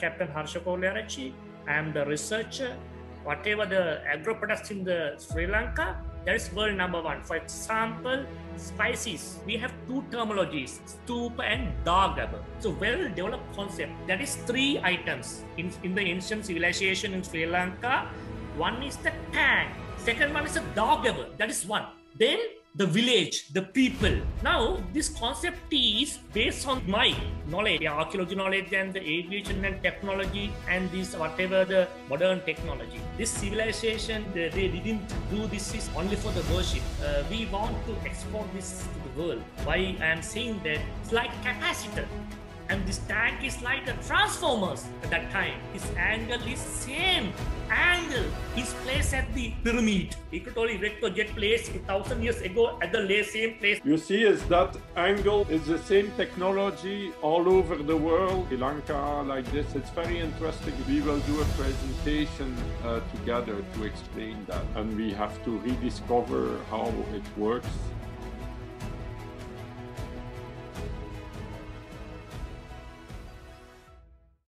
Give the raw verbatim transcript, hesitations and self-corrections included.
Captain Harsha Govinda. I am the researcher. Whatever the agro products in the Sri Lanka, that is world number one. For example, spices. We have two terminologies, stupa and dagaba. So well-developed concept. That is three items in, in the ancient civilization in Sri Lanka. One is the tang. Second one is the dagaba. That is one. Then the village, the people. Now, this concept is based on my knowledge, the archaeology knowledge and the aviation and technology and this whatever the modern technology. This civilization, they, they didn't do this is only for the worship. Uh, we want to export this to the world. Why I am saying that it's like capacitor. And this tank is like a transformers at that time. His angle is same angle is placed at the pyramid. Equatorial recto jet placed a thousand years ago at the same place. You see is that angle is the same technology all over the world. Sri Lanka like this, it's very interesting. We will do a presentation uh, together to explain that. And we have to rediscover how it works.